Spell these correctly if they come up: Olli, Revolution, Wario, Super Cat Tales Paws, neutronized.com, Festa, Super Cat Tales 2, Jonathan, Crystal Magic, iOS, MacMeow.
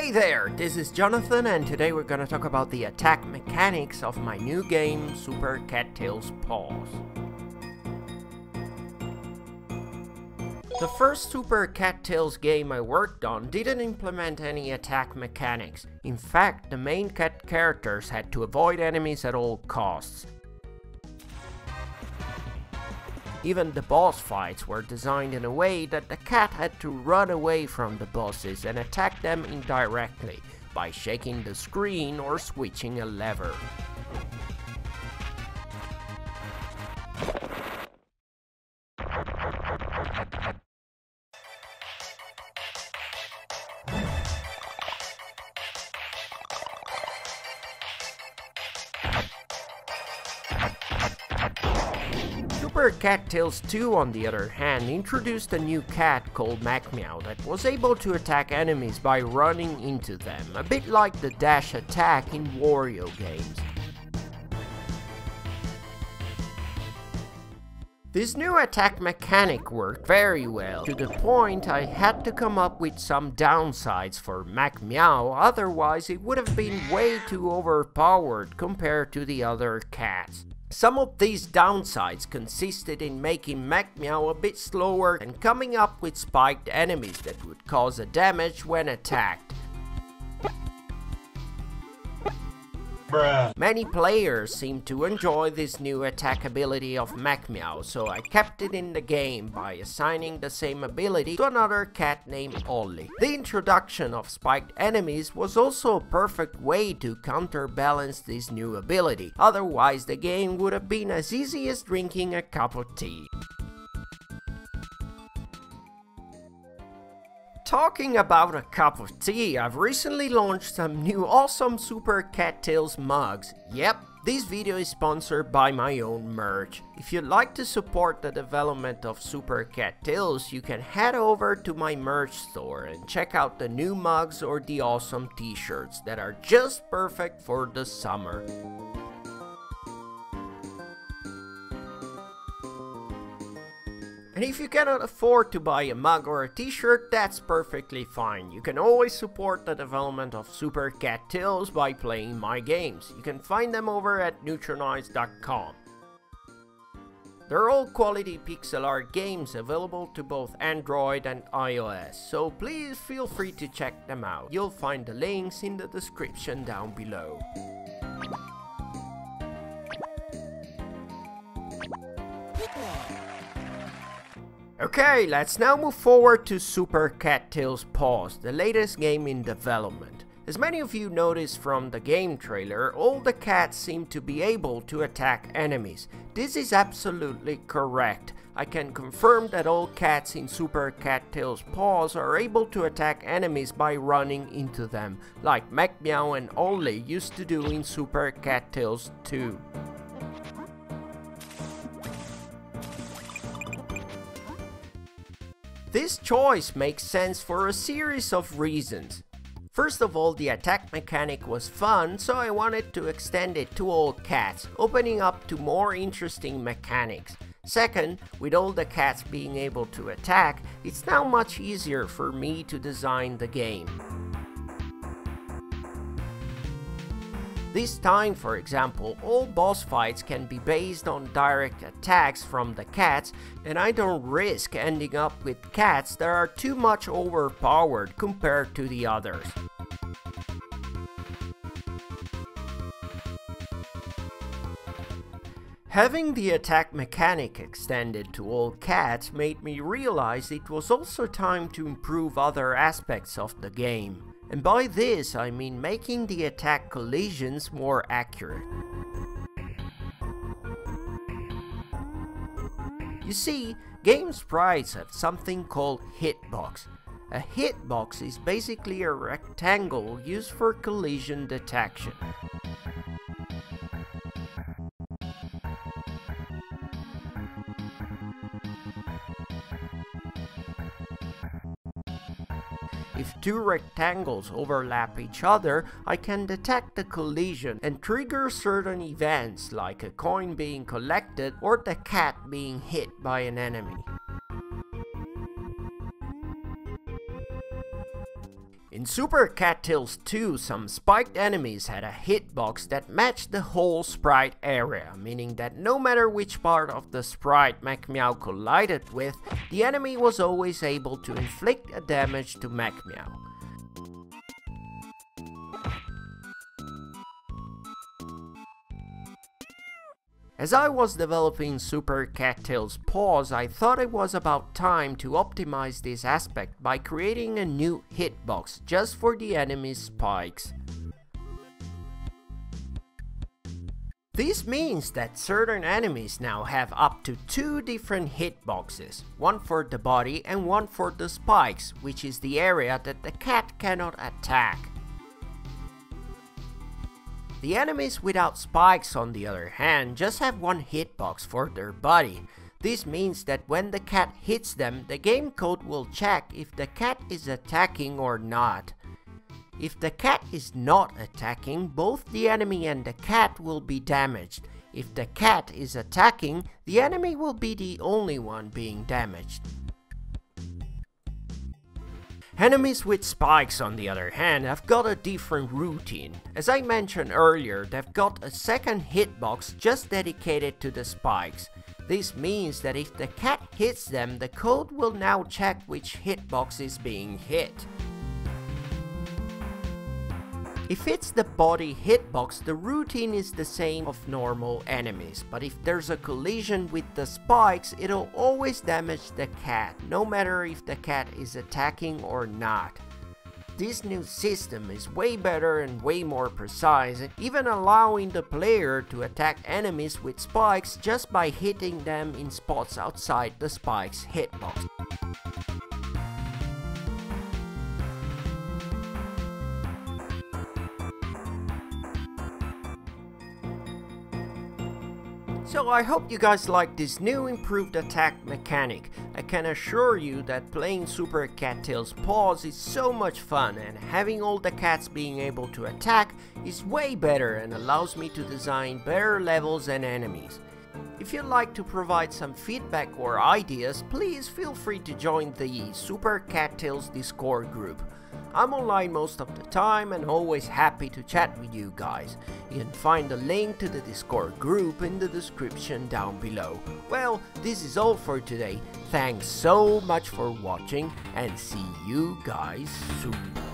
Hey there, this is Jonathan, and today we're gonna talk about the attack mechanics of my new game, Super Cat Tales Paws. The first Super Cat Tales game I worked on didn't implement any attack mechanics. In fact, the main cat characters had to avoid enemies at all costs. Even the boss fights were designed in a way that the cat had to run away from the bosses and attack them indirectly, by shaking the screen or switching a lever. Super Cat Tales 2, on the other hand, introduced a new cat called MacMeow that was able to attack enemies by running into them, a bit like the dash attack in Wario games. This new attack mechanic worked very well, to the point I had to come up with some downsides for MacMeow, otherwise it would have been way too overpowered compared to the other cats. Some of these downsides consisted in making MacMeow a bit slower and coming up with spiked enemies that would cause a damage when attacked. Bruh. Many players seem to enjoy this new attack ability of MacMeow, so I kept it in the game by assigning the same ability to another cat named Olli. The introduction of spiked enemies was also a perfect way to counterbalance this new ability, otherwise the game would have been as easy as drinking a cup of tea. Talking about a cup of tea, I've recently launched some new awesome Super Cat Tales mugs. Yep, this video is sponsored by my own merch. If you'd like to support the development of Super Cat Tales, you can head over to my merch store and check out the new mugs or the awesome t-shirts that are just perfect for the summer. And if you cannot afford to buy a mug or a t-shirt, that's perfectly fine. You can always support the development of Super Cat Tales by playing my games. You can find them over at neutronized.com. They're all quality pixel art games available to both Android and iOS, so please feel free to check them out. You'll find the links in the description down below. Okay, let's now move forward to Super Cat Tales Paws, the latest game in development. As many of you noticed from the game trailer, all the cats seem to be able to attack enemies. This is absolutely correct. I can confirm that all cats in Super Cat Tales Paws are able to attack enemies by running into them, like MacMeow and Olli used to do in Super Cat Tales 2. This choice makes sense for a series of reasons. First of all, the attack mechanic was fun, so I wanted to extend it to all cats, opening up to more interesting mechanics. Second, with all the cats being able to attack, it's now much easier for me to design the game. This time, for example, all boss fights can be based on direct attacks from the cats, and I don't risk ending up with cats that are too much overpowered compared to the others. Having the attack mechanic extended to all cats made me realize it was also time to improve other aspects of the game. And by this, I mean making the attack collisions more accurate. You see, game sprites have something called hitbox. A hitbox is basically a rectangle used for collision detection. If two rectangles overlap each other, I can detect the collision and trigger certain events like a coin being collected or the cat being hit by an enemy. In Super Cat Tales 2, some spiked enemies had a hitbox that matched the whole sprite area, meaning that no matter which part of the sprite MacMeow collided with, the enemy was always able to inflict a damage to MacMeow. As I was developing Super Cat Tales Paws, I thought it was about time to optimize this aspect by creating a new hitbox just for the enemy's spikes. This means that certain enemies now have up to two different hitboxes, one for the body and one for the spikes, which is the area that the cat cannot attack. The enemies without spikes, on the other hand, just have one hitbox for their body. This means that when the cat hits them, the game code will check if the cat is attacking or not. If the cat is not attacking, both the enemy and the cat will be damaged. If the cat is attacking, the enemy will be the only one being damaged. Enemies with spikes, on the other hand, have got a different routine. As I mentioned earlier, they've got a second hitbox just dedicated to the spikes. This means that if the cat hits them, the code will now check which hitbox is being hit. If it's the body hitbox, the routine is the same of normal enemies, but if there's a collision with the spikes, it'll always damage the cat, no matter if the cat is attacking or not. This new system is way better and way more precise, and even allowing the player to attack enemies with spikes just by hitting them in spots outside the spikes hitbox. So I hope you guys like this new improved attack mechanic. I can assure you that playing Super Cat Tales Paws is so much fun, and having all the cats being able to attack is way better and allows me to design better levels and enemies. If you'd like to provide some feedback or ideas, please feel free to join the Super Cat Tales Discord group. I'm online most of the time and always happy to chat with you guys. You can find the link to the Discord group in the description down below. Well, this is all for today. Thanks so much for watching, and see you guys soon.